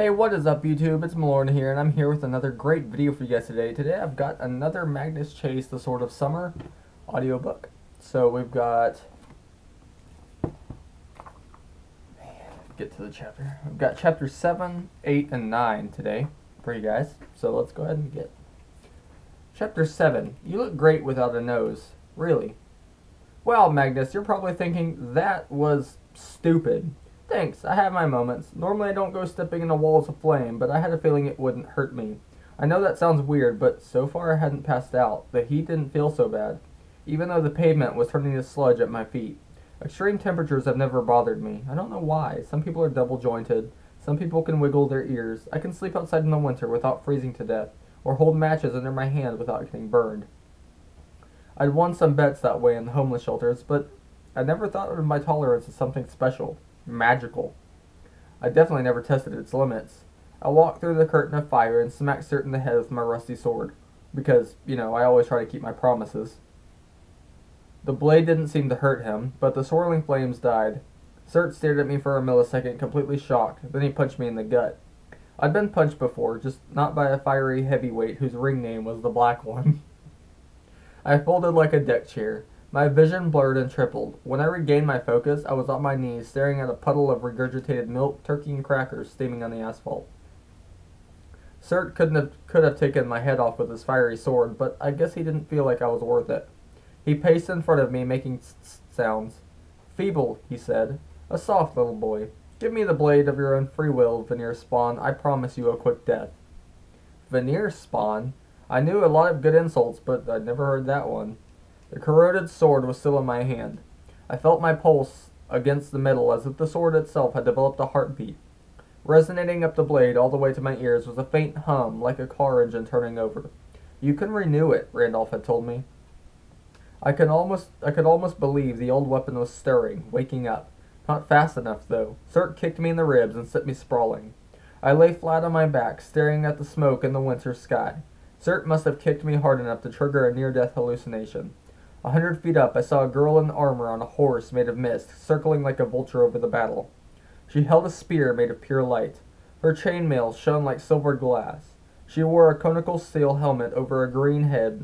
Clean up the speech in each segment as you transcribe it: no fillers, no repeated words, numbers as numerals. Hey, what is up YouTube? It's Malorn here, and I'm here with another great video for you guys today. Today I've got another Magnus Chase, The Sword of Summer audiobook. So we've got... get to the chapter. We've got chapters 7, 8, and 9 today for you guys. So let's go ahead and get... Chapter 7. You look great without a nose. Really? Well, Magnus, you're probably thinking, that was stupid. Thanks, I have my moments. Normally I don't go stepping into walls of flame, but I had a feeling it wouldn't hurt me. I know that sounds weird, but so far I hadn't passed out. The heat didn't feel so bad, even though the pavement was turning to sludge at my feet. Extreme temperatures have never bothered me. I don't know why. Some people are double jointed. Some people can wiggle their ears. I can sleep outside in the winter without freezing to death, or hold matches under my hand without getting burned. I'd won some bets that way in the homeless shelters, but I never thought of my tolerance as something special. Magical. I definitely never tested its limits. I walked through the curtain of fire and smacked Surt in the head with my rusty sword, because, you know, I always try to keep my promises. The blade didn't seem to hurt him, but the swirling flames died. Surt stared at me for a millisecond, completely shocked, then he punched me in the gut. I'd been punched before, just not by a fiery heavyweight whose ring name was the Black One. I folded like a deck chair. My vision blurred and tripled. When I regained my focus, I was on my knees, staring at a puddle of regurgitated milk, turkey, and crackers steaming on the asphalt. Surt could have taken my head off with his fiery sword, but I guess he didn't feel like I was worth it. He paced in front of me, making sounds. "Feeble," he said. "A soft little boy. Give me the blade of your own free will, Veneer Spawn. I promise you a quick death." Veneer Spawn? I knew a lot of good insults, but I'd never heard that one. The corroded sword was still in my hand. I felt my pulse against the metal as if the sword itself had developed a heartbeat. Resonating up the blade all the way to my ears was a faint hum, like a car engine turning over. "You can renew it," Randolph had told me. I could almost believe the old weapon was stirring, waking up. Not fast enough, though. Surt kicked me in the ribs and sent me sprawling. I lay flat on my back, staring at the smoke in the winter sky. Surt must have kicked me hard enough to trigger a near-death hallucination. 100 feet up, I saw a girl in armor on a horse made of mist, circling like a vulture over the battle. She held a spear made of pure light. Her chainmail shone like silver glass. She wore a conical steel helmet over a green head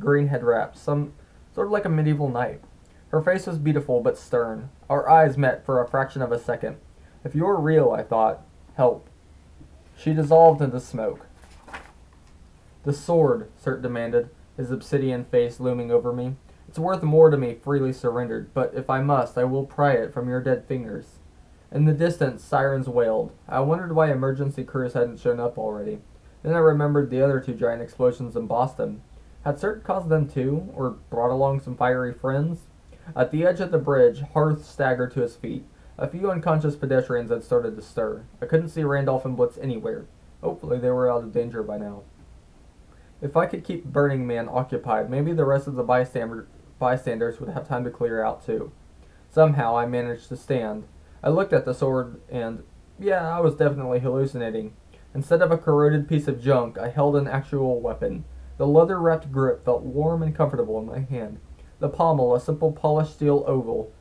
wrap, some sort of like a medieval knight. Her face was beautiful but stern. Our eyes met for a fraction of a second. "If you're real," I thought, "help." She dissolved into smoke. "The sword," Surt demanded, his obsidian face looming over me. "It's worth more to me freely surrendered, but if I must, I will pry it from your dead fingers." In the distance, sirens wailed. I wondered why emergency crews hadn't shown up already. Then I remembered the other two giant explosions in Boston. Had Surt caused them too, or brought along some fiery friends? At the edge of the bridge, Hearth staggered to his feet. A few unconscious pedestrians had started to stir. I couldn't see Randolph and Blitz anywhere. Hopefully they were out of danger by now. If I could keep Burning Man occupied, maybe the rest of the bystanders would have time to clear out too. Somehow I managed to stand. I looked at the sword and, yeah, I was definitely hallucinating. Instead of a corroded piece of junk, I held an actual weapon. The leather-wrapped grip felt warm and comfortable in my hand. The pommel, a simple polished steel oval,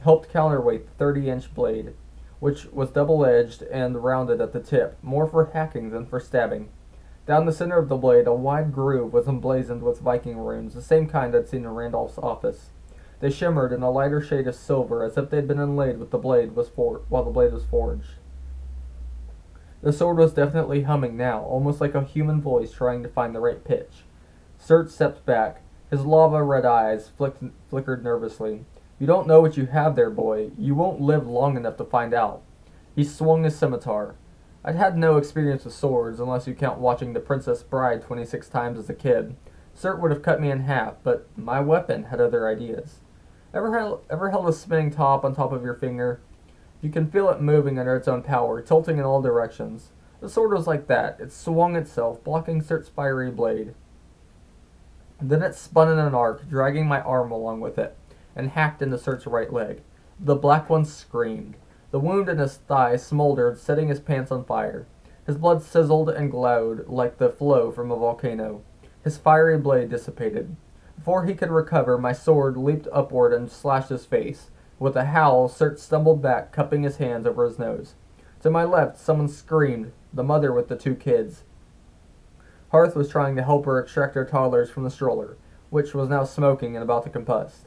helped counterweight the 30-inch blade, which was double-edged and rounded at the tip, more for hacking than for stabbing. Down the center of the blade, a wide groove was emblazoned with Viking runes, the same kind I'd seen in Randolph's office. They shimmered in a lighter shade of silver, as if they'd been inlaid with the blade while the blade was forged. The sword was definitely humming now, almost like a human voice trying to find the right pitch. Surt stepped back. His lava-red eyes flickered nervously. "You don't know what you have there, boy. You won't live long enough to find out." He swung his scimitar. I'd had no experience with swords, unless you count watching The Princess Bride 26 times as a kid. Surt would have cut me in half, but my weapon had other ideas. Ever held a spinning top on top of your finger? You can feel it moving under its own power, tilting in all directions. The sword was like that. It swung itself, blocking Surt's fiery blade. Then it spun in an arc, dragging my arm along with it, and hacked into Surt's right leg. The Black One screamed. The wound in his thigh smoldered, setting his pants on fire. His blood sizzled and glowed like the flow from a volcano. His fiery blade dissipated. Before he could recover, my sword leaped upward and slashed his face. With a howl, Surt stumbled back, cupping his hands over his nose. To my left, someone screamed, the mother with the two kids. Hearth was trying to help her extract her toddlers from the stroller, which was now smoking and about to combust.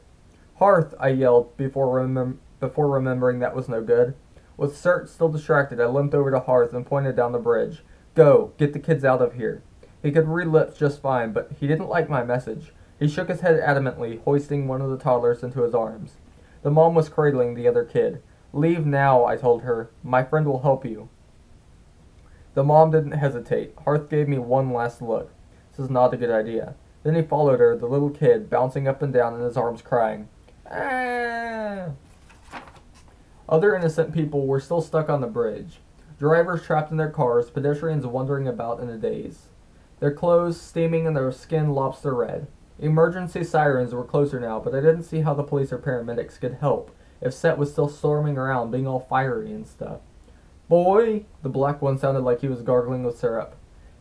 "Hearth," I yelled before remembering that was no good. With Cert still distracted, I limped over to Hearth and pointed down the bridge. "Go, get the kids out of here." He could read lips just fine, but he didn't like my message. He shook his head adamantly, hoisting one of the toddlers into his arms. The mom was cradling the other kid. "Leave now," I told her. "My friend will help you." The mom didn't hesitate. Hearth gave me one last look. "This is not a good idea." Then he followed her, the little kid, bouncing up and down in his arms, crying. "Ah!" Other innocent people were still stuck on the bridge. Drivers trapped in their cars, pedestrians wandering about in a daze. Their clothes steaming and their skin lobster red. Emergency sirens were closer now, but I didn't see how the police or paramedics could help if Set was still storming around, being all fiery and stuff. "Boy!" The black one sounded like he was gargling with syrup.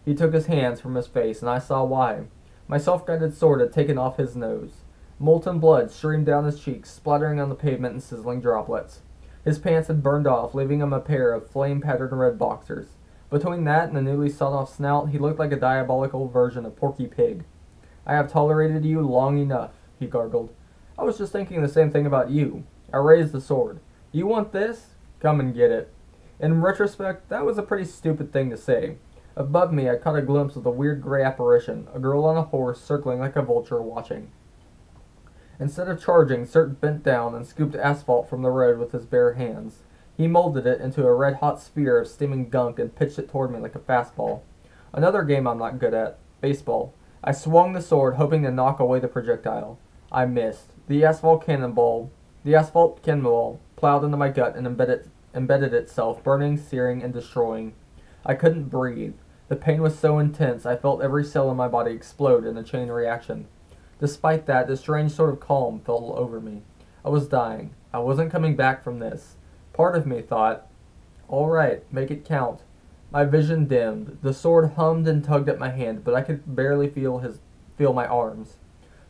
He took his hands from his face, and I saw why. My self-guided sword had taken off his nose. Molten blood streamed down his cheeks, splattering on the pavement in sizzling droplets. His pants had burned off, leaving him a pair of flame-patterned red boxers. Between that and the newly sawed-off snout, he looked like a diabolical version of Porky Pig. "I have tolerated you long enough," he gargled. "I was just thinking the same thing about you." I raised the sword. "You want this? Come and get it." In retrospect, that was a pretty stupid thing to say. Above me, I caught a glimpse of the weird gray apparition, a girl on a horse circling like a vulture watching. Instead of charging, Cert bent down and scooped asphalt from the road with his bare hands. He molded it into a red-hot sphere of steaming gunk and pitched it toward me like a fastball. Another game I'm not good at, baseball. I swung the sword, hoping to knock away the projectile. I missed. The asphalt cannonball plowed into my gut and embedded itself, burning, searing, and destroying. I couldn't breathe. The pain was so intense, I felt every cell in my body explode in a chain reaction. Despite that, a strange sort of calm fell over me. I was dying. I wasn't coming back from this. Part of me thought, "All right, make it count." My vision dimmed. The sword hummed and tugged at my hand, but I could barely feel my arms.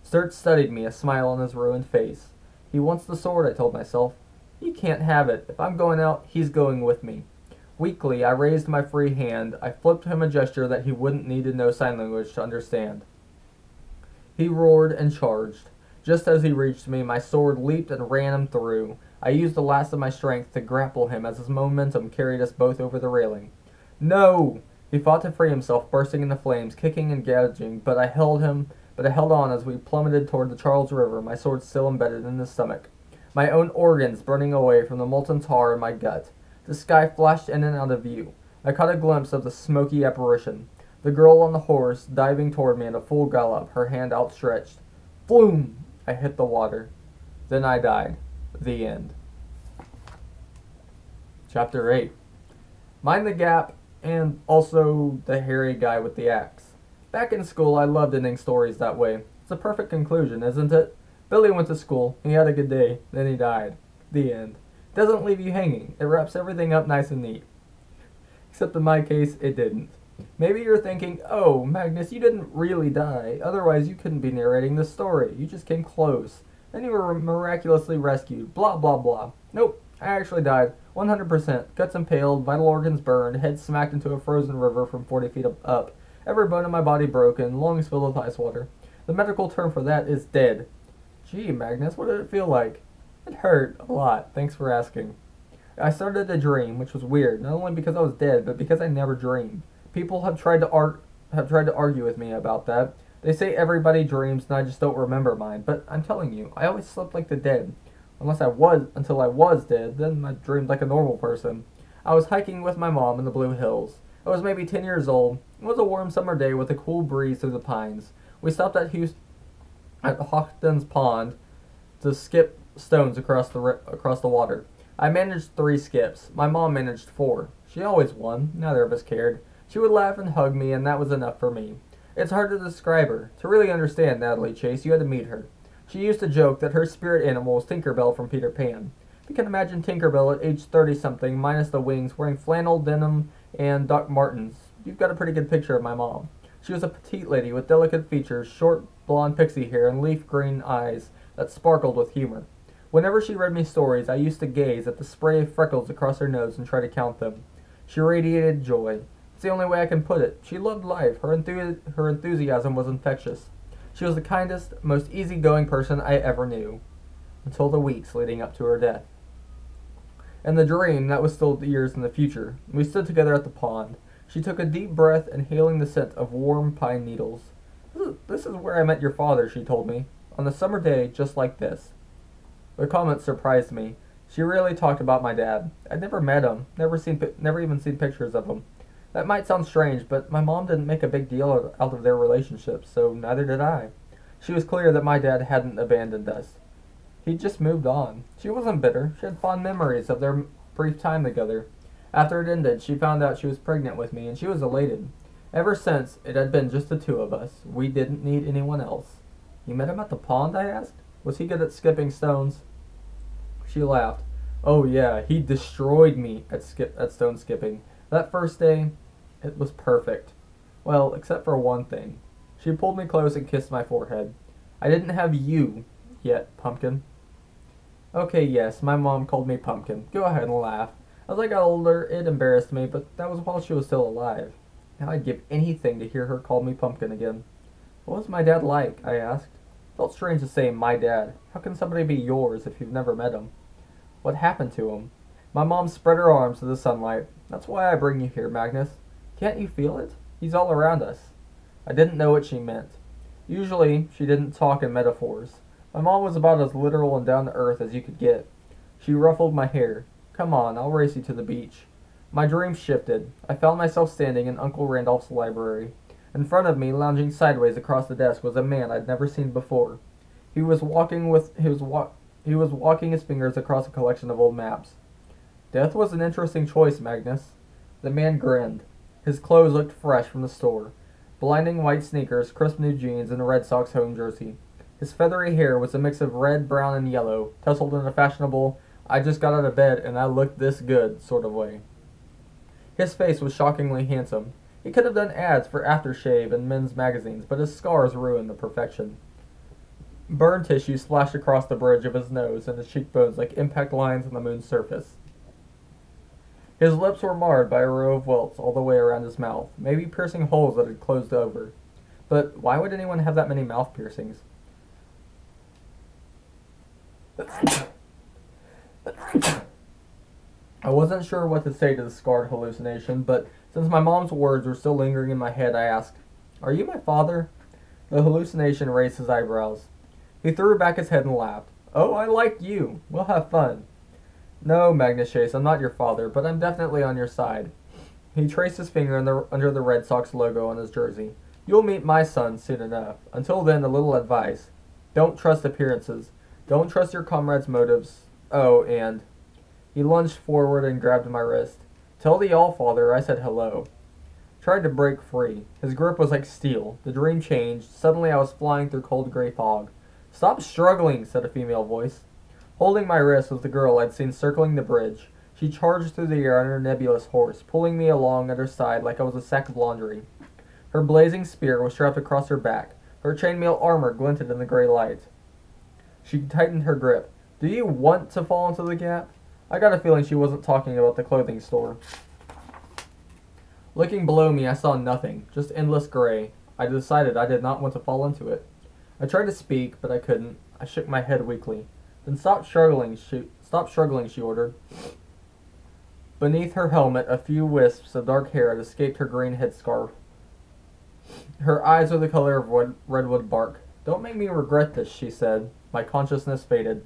Cert studied me, a smile on his ruined face. "He wants the sword," I told myself. "He can't have it. If I'm going out, he's going with me." Weakly, I raised my free hand. I flipped him a gesture that he wouldn't need to know sign language to understand. He roared and charged. Just as he reached me, my sword leaped and ran him through. I used the last of my strength to grapple him as his momentum carried us both over the railing. "No!" He fought to free himself, bursting into flames, kicking and gouging, but I held on as we plummeted toward the Charles River, my sword still embedded in his stomach. My own organs burning away from the molten tar in my gut. The sky flashed in and out of view. I caught a glimpse of the smoky apparition. The girl on the horse, diving toward me in a full gallop, her hand outstretched. Floom! I hit the water. Then I died. The end. Chapter 8. Mind the Gap, and also the hairy guy with the axe. Back in school, I loved ending stories that way. It's a perfect conclusion, isn't it? Billy went to school, he had a good day, then he died. The end. Doesn't leave you hanging. It wraps everything up nice and neat. Except in my case, it didn't. Maybe you're thinking, "Oh, Magnus, you didn't really die. Otherwise, you couldn't be narrating this story. You just came close. Then you were miraculously rescued. Blah, blah, blah." Nope, I actually died. 100%. Guts impaled, vital organs burned, head smacked into a frozen river from 40 feet up. Every bone in my body broken, lungs filled with ice water. The medical term for that is dead. Gee, Magnus, what did it feel like? It hurt a lot. Thanks for asking. I started to dream, which was weird, not only because I was dead, but because I never dreamed. People have tried to argue with me about that. They say everybody dreams and I just don't remember mine, but I'm telling you, I always slept like the dead. Until I was dead, then I dreamed like a normal person. I was hiking with my mom in the Blue Hills. I was maybe 10 years old. It was a warm summer day with a cool breeze through the pines. We stopped at Hoxton's Pond to skip stones across the water. I managed 3 skips. My mom managed 4. She always won. Neither of us cared. She would laugh and hug me, and that was enough for me. It's hard to describe her. To really understand Natalie Chase, you had to meet her. She used to joke that her spirit animal was Tinkerbell from Peter Pan. You can imagine Tinkerbell at age 30-something, minus the wings, wearing flannel, denim, and Doc Martens. You've got a pretty good picture of my mom. She was a petite lady with delicate features, short blonde pixie hair, and leaf-green eyes that sparkled with humor. Whenever she read me stories, I used to gaze at the spray of freckles across her nose and try to count them. She radiated joy. It's the only way I can put it. She loved life. Her enthusiasm was infectious. She was the kindest, most easygoing person I ever knew, until the weeks leading up to her death. And the dream, that was still years in the future. We stood together at the pond. She took a deep breath, inhaling the scent of warm pine needles. This is where I met your father, she told me, on a summer day just like this. The comment surprised me. She really talked about my dad. I'd never met him, never even seen pictures of him. That might sound strange, but my mom didn't make a big deal out of their relationship, so neither did I. She was clear that my dad hadn't abandoned us. He'd just moved on. She wasn't bitter. She had fond memories of their brief time together. After it ended, she found out she was pregnant with me, and she was elated. Ever since, it had been just the two of us. We didn't need anyone else. You met him at the pond, I asked. Was he good at skipping stones? She laughed. Oh yeah, he destroyed me at stone skipping. That first day, it was perfect. Well, except for one thing. She pulled me close and kissed my forehead. I didn't have you yet, Pumpkin. Okay, yes, my mom called me Pumpkin. Go ahead and laugh. As I got older, it embarrassed me, but that was while she was still alive. Now I'd give anything to hear her call me Pumpkin again. What was my dad like? I asked. Felt strange to say my dad. How can somebody be yours if you've never met him? What happened to him? My mom spread her arms to the sunlight. That's why I bring you here, Magnus. Can't you feel it? He's all around us. I didn't know what she meant. Usually, she didn't talk in metaphors. My mom was about as literal and down to earth as you could get. She ruffled my hair. Come on, I'll race you to the beach. My dream shifted. I found myself standing in Uncle Randolph's library. In front of me, lounging sideways across the desk, was a man I'd never seen before. He was walking his fingers across a collection of old maps. Death was an interesting choice, Magnus. The man grinned. His clothes looked fresh from the store. Blinding white sneakers, crisp new jeans, and a Red Sox home jersey. His feathery hair was a mix of red, brown, and yellow, tousled in a fashionable, I just got out of bed and I looked this good sort of way. His face was shockingly handsome. He could have done ads for aftershave and men's magazines, but his scars ruined the perfection. Burn tissue splashed across the bridge of his nose and his cheekbones like impact lines on the moon's surface. His lips were marred by a row of welts all the way around his mouth, maybe piercing holes that had closed over. But why would anyone have that many mouth piercings? I wasn't sure what to say to the scarred hallucination, but since my mom's words were still lingering in my head, I asked, "Are you my father?" The hallucination raised his eyebrows. He threw back his head and laughed. "Oh, I like you. We'll have fun." "No, Magnus Chase, I'm not your father, but I'm definitely on your side." He traced his finger under the Red Sox logo on his jersey. "You'll meet my son soon enough. Until then, a little advice. Don't trust appearances. Don't trust your comrade's motives. Oh, and..." He lunged forward and grabbed my wrist. "Tell the Allfather I said hello." Tried to break free. His grip was like steel. The dream changed. Suddenly I was flying through cold gray fog. "Stop struggling," said a female voice. Holding my wrist was the girl I'd seen circling the bridge. She charged through the air on her nebulous horse, pulling me along at her side like I was a sack of laundry. Her blazing spear was strapped across her back. Her chainmail armor glinted in the gray light. She tightened her grip. "Do you want to fall into the gap?" I got a feeling she wasn't talking about the clothing store. Looking below me, I saw nothing, just endless gray. I decided I did not want to fall into it. I tried to speak, but I couldn't. I shook my head weakly. "Then stop struggling, she ordered. Beneath her helmet, a few wisps of dark hair had escaped her green headscarf. Her eyes were the color of redwood bark. "Don't make me regret this," she said. My consciousness faded.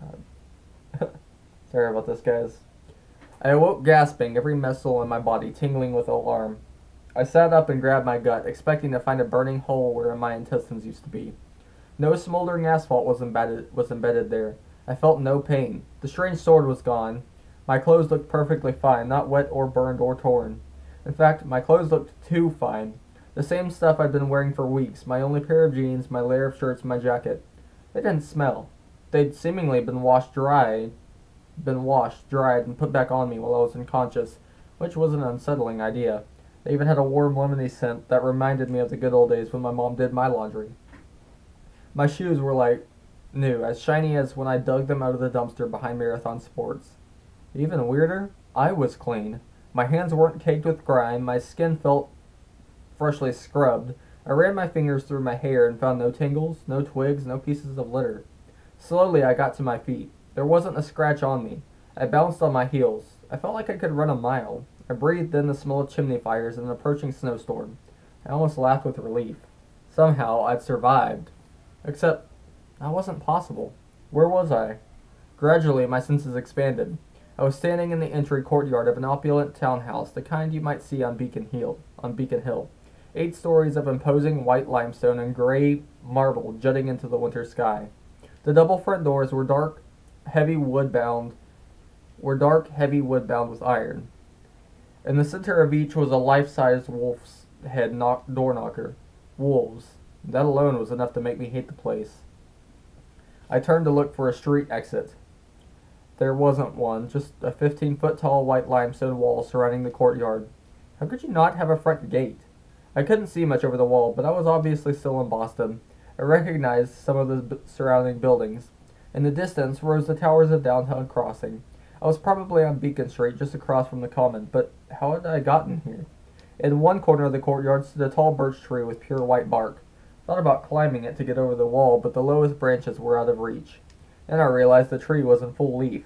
God. Sorry about this, guys. I awoke gasping, every muscle in my body tingling with alarm. I sat up and grabbed my gut, expecting to find a burning hole where my intestines used to be. No smoldering asphalt was embedded there. I felt no pain. The strange sword was gone. My clothes looked perfectly fine, not wet or burned or torn. In fact, my clothes looked too fine. The same stuff I'd been wearing for weeks, my only pair of jeans, my layer of shirts, my jacket. They didn't smell. They'd seemingly been washed, dried, and put back on me while I was unconscious, which was an unsettling idea. They even had a warm lemony scent that reminded me of the good old days when my mom did my laundry. My shoes were like new, as shiny as when I dug them out of the dumpster behind Marathon Sports. Even weirder, I was clean. My hands weren't caked with grime, my skin felt freshly scrubbed. I ran my fingers through my hair and found no tangles, no twigs, no pieces of litter. Slowly I got to my feet. There wasn't a scratch on me. I bounced on my heels. I felt like I could run a mile. I breathed in the smell of chimney fires and an approaching snowstorm. I almost laughed with relief. Somehow I'd survived. Except, that wasn't possible. Where was I? Gradually my senses expanded. I was standing in the entry courtyard of an opulent townhouse, the kind you might see on Beacon Hill. 8 stories of imposing white limestone and gray marble jutting into the winter sky. The double front doors were dark, heavy wood bound with iron. In the center of each was a life-sized wolf's head door knocker. Wolves. That alone was enough to make me hate the place. I turned to look for a street exit. There wasn't one, just a 15-foot-tall white limestone wall surrounding the courtyard. How could you not have a front gate? I couldn't see much over the wall, but I was obviously still in Boston. I recognized some of the surrounding buildings. In the distance rose the towers of Downtown Crossing. I was probably on Beacon Street, just across from the common, but how had I gotten here? In one corner of the courtyard stood a tall birch tree with pure white bark. I thought about climbing it to get over the wall, but the lowest branches were out of reach. Then I realized the tree was in full leaf,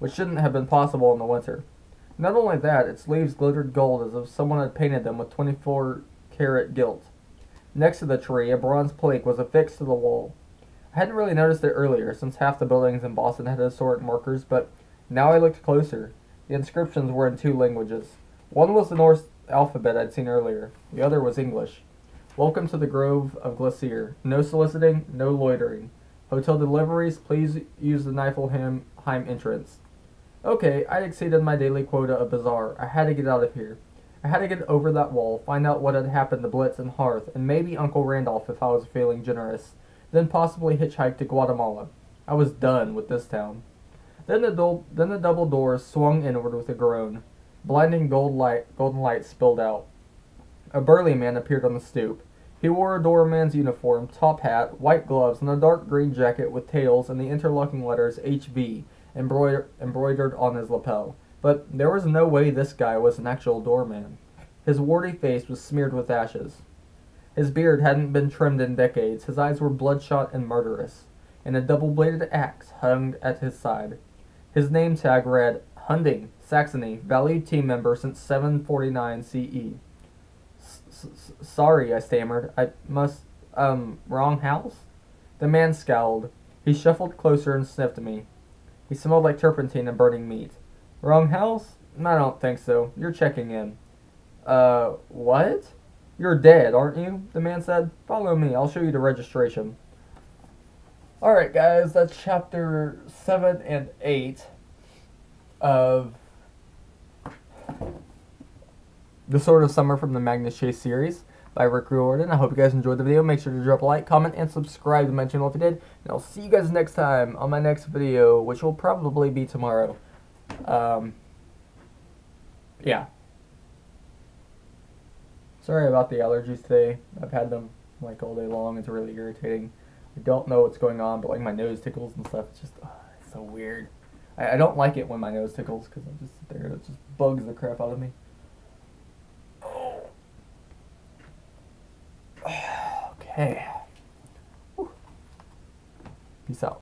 which shouldn't have been possible in the winter. Not only that, its leaves glittered gold as if someone had painted them with 24-karat gilt. Next to the tree, a bronze plaque was affixed to the wall. I hadn't really noticed it earlier, since half the buildings in Boston had historic markers, but now I looked closer. The inscriptions were in 2 languages. One was the Norse alphabet I'd seen earlier. The other was English. Welcome to the Grove of Glacier. No soliciting, no loitering. Hotel deliveries, please use the Niflheim entrance. Okay, I'd exceeded my daily quota of bazaar. I had to get out of here. I had to get over that wall, find out what had happened to Blitz and Hearth, and maybe Uncle Randolph if I was feeling generous, then possibly hitchhike to Guatemala. I was done with this town. Then the double doors swung inward with a groan. Blinding golden light spilled out. A burly man appeared on the stoop. He wore a doorman's uniform, top hat, white gloves, and a dark green jacket with tails and the interlocking letters HB embroidered on his lapel. But there was no way this guy was an actual doorman. His warty face was smeared with ashes. His beard hadn't been trimmed in decades. His eyes were bloodshot and murderous, and a double-bladed axe hung at his side. His name tag read, Hunding, Saxony, valued team member since 749 CE. Sorry, I stammered. I must, wrong house? The man scowled. He shuffled closer and sniffed at me. He smelled like turpentine and burning meat. Wrong house? I don't think so. You're checking in. What? You're dead, aren't you? The man said. Follow me. I'll show you the registration. Alright, guys. That's chapter 7 and 8 of The Sword of Summer from the Magnus Chase series by Rick Riordan. I hope you guys enjoyed the video. Make sure to drop a like, comment, and subscribe to my channel if you did. And I'll see you guys next time on my next video, which will probably be tomorrow. Yeah. Sorry about the allergies today. I've had them like all day long. It's really irritating. I don't know what's going on, but like my nose tickles and stuff. It's just it's so weird. I don't like it when my nose tickles because I just sit there and it just bugs the crap out of me. Oh. Okay. Whew. Peace out.